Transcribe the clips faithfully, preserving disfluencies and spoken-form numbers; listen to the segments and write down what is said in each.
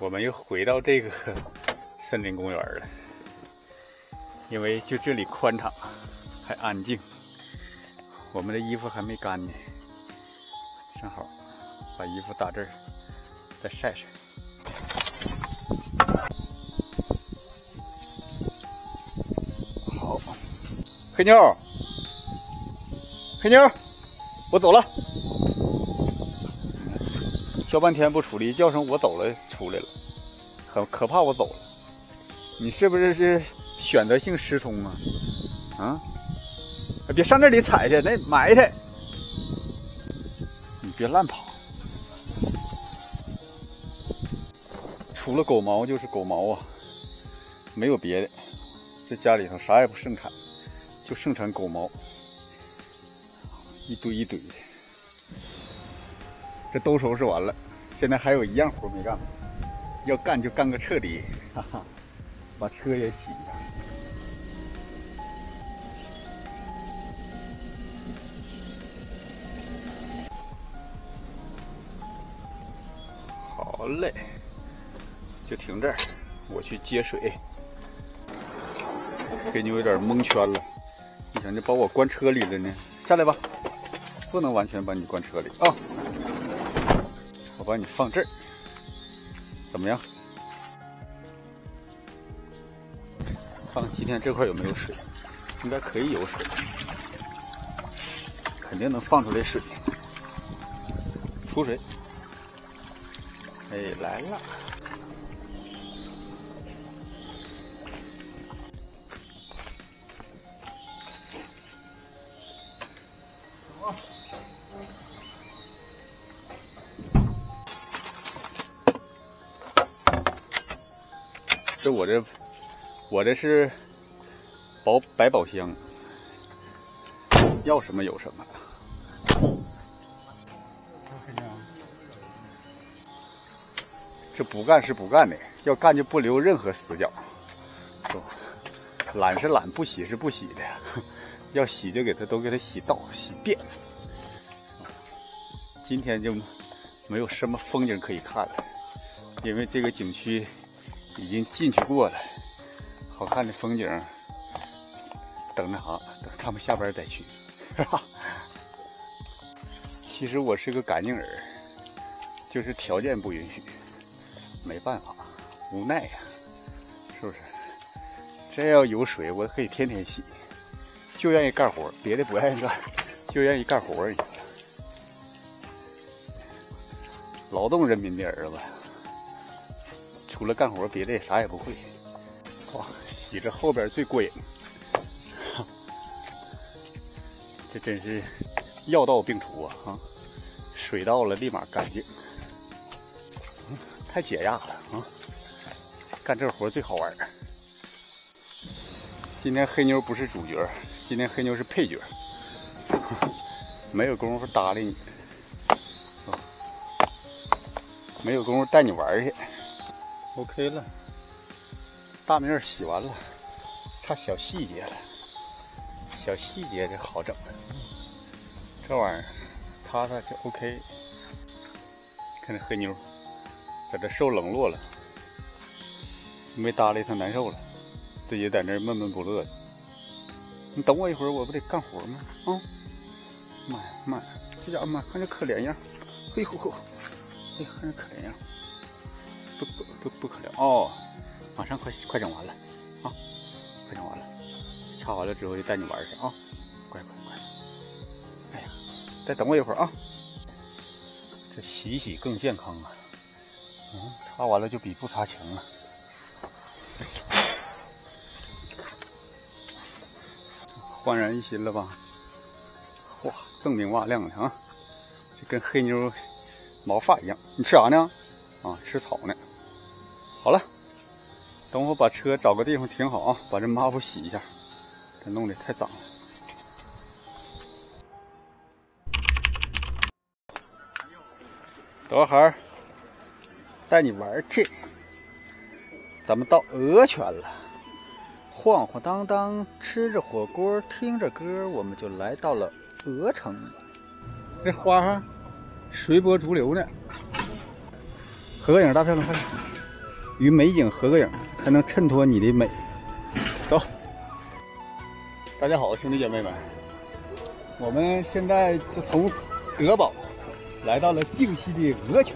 我们又回到这个森林公园了，因为就这里宽敞，还安静。我们的衣服还没干呢，正好把衣服搭这儿，再晒晒。 黑妞，黑妞，我走了。叫半天不出来，一叫声我走了出来了，很可怕。我走了，你是不是是选择性失聪啊？啊，别上那里踩去，那埋汰。你别乱跑，除了狗毛就是狗毛啊，没有别的。这家里头啥也不盛产。 就盛产狗毛，一堆一堆的。这都收拾完了，现在还有一样活没干，要干就干个彻底，哈哈，把车也洗一下。好嘞，就停这儿，我去接水。黑妞有点蒙圈了。 你想就把我关车里了呢？下来吧，不能完全把你关车里啊、哦！我把你放这儿，怎么样？看看今天这块有没有水，应该可以有水，肯定能放出来水。出水！哎，来了。 这我这，我这是保百宝箱，要什么有什么。这不干是不干的，要干就不留任何死角。懒是懒，不洗是不洗的，要洗就给它都给它洗到洗遍。今天就没有什么风景可以看了，因为这个景区。 已经进去过了，好看的风景，等那啥，等他们下班再去。哈哈。其实我是个干净人，就是条件不允许，没办法，无奈呀、啊，是不是？真要有水，我可以天天洗，就愿意干活，别的不愿意干，就愿意干活而已。劳动人民的儿子。 除了干活，别的啥也不会。哇，洗着后边最过瘾，这真是药到病除啊！啊，水到了立马干净，嗯、太解压了啊！干这活最好玩。今天黑妞不是主角，今天黑妞是配角，没有功夫搭理你，啊、没有功夫带你玩去。 OK 了，大面洗完了，差小细节了。小细节这好整，这玩意儿擦擦就 OK。看这黑妞，在这受冷落了，没搭理他难受了，自己在那闷闷不乐的。你等我一会儿，我不得干活吗？啊、哦！妈呀妈呀，这家伙妈看这可怜样，嘿吼吼，哎看这可怜样。 不不不不可了哦，马上快快整完了啊，快整完了，擦完了之后就带你玩去啊，快快快！哎呀，再等我一会儿啊。这洗洗更健康啊，嗯，擦完了就比不擦强啊。焕然一新了吧？哇，锃明瓦亮的啊，就跟黑妞毛发一样。你吃啥呢？啊，吃草呢。 好了，等我把车找个地方停好啊，把这抹布洗一下，这弄得太脏了。多孩儿，带你玩去。咱们到鹅泉了，晃晃荡荡，吃着火锅，听着歌，我们就来到了鹅城。这花哈，随波逐流呢。合个影，大漂亮，快点。与美景合个影，才能衬托你的美。走，大家好，兄弟姐妹们，我们现在就从德保来到了靖西的鹅泉。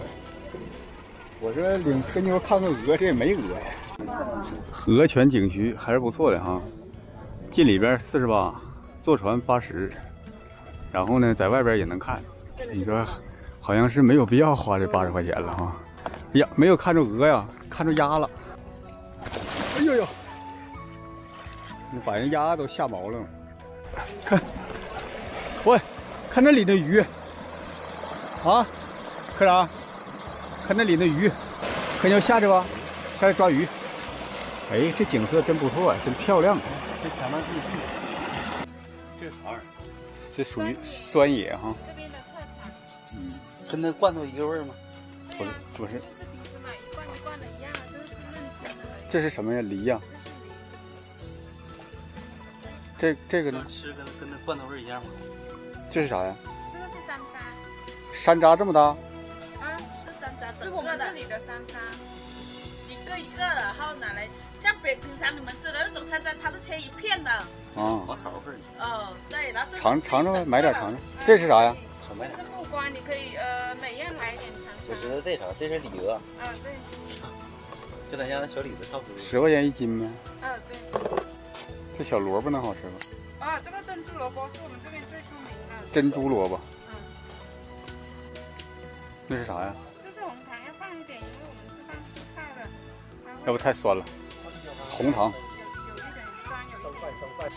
我这领跟妞看看鹅，这也没鹅呀。鹅泉景区还是不错的哈，进里边四十八，坐船八十，然后呢，在外边也能看。你说，好像是没有必要花这八十块钱了哈。 呀，没有看着鹅呀，看着鸭了。哎呦呦，你把人鸭都吓毛了。看，喂，看那里的鱼，啊，科长，看那里的鱼，可要下去吧，下去抓鱼。哎，这景色真不错啊，真漂亮。这前面是这啥？这属于酸野哈。这边的特产。嗯，跟那罐头一个味儿吗？ 不是不是，就是平时买一罐一罐的一样，都是润酒的。这是什么呀？梨呀、啊。这这个呢？吃跟跟那罐头味一样吗？这是啥呀？这个是山楂。山楂这么大？啊，是山楂，是我们这里的山楂，一个一个的，然后拿来。像别平常你们吃的那种山楂，它是切一片的。啊，黄桃味。哦，对，然后这尝尝尝，买点尝尝。这是啥呀？ 这是木瓜，你可以呃每样来一点尝尝。我知道这啥，这是李子。啊对，跟咱家那小李子差不多。十块钱一斤呗。啊对。这小萝卜能好吃吗？啊，这个珍珠萝卜是我们这边最出名的。珍珠萝卜。嗯。那是啥呀？这是红糖，要放一点，因为我们是放气泡的。要不太酸了。红糖。有有一点酸，有一点。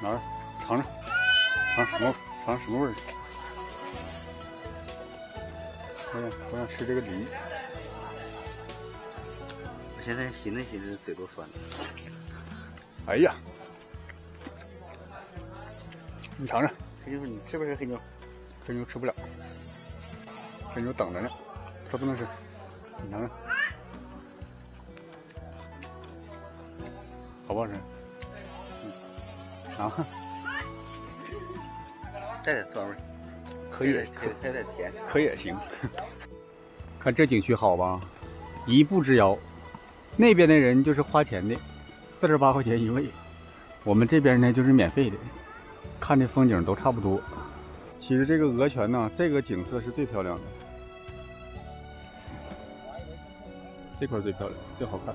拿着，尝尝，尝什么尝什么味儿？ 我想，我想吃这个梨。我现在寻思寻思，嘴都酸了。哎呀，你尝尝。黑妞，你吃不吃黑妞？黑妞吃不了，黑妞等着呢，她不能吃。你尝尝，好不好吃？尝尝，带点酸味。 可以，有点甜，可也行。看这景区好吧，一步之遥。那边的人就是花钱的，四十八块钱一位。我们这边呢就是免费的，看的风景都差不多。其实这个鹅泉呢，这个景色是最漂亮的，这块最漂亮，最好看。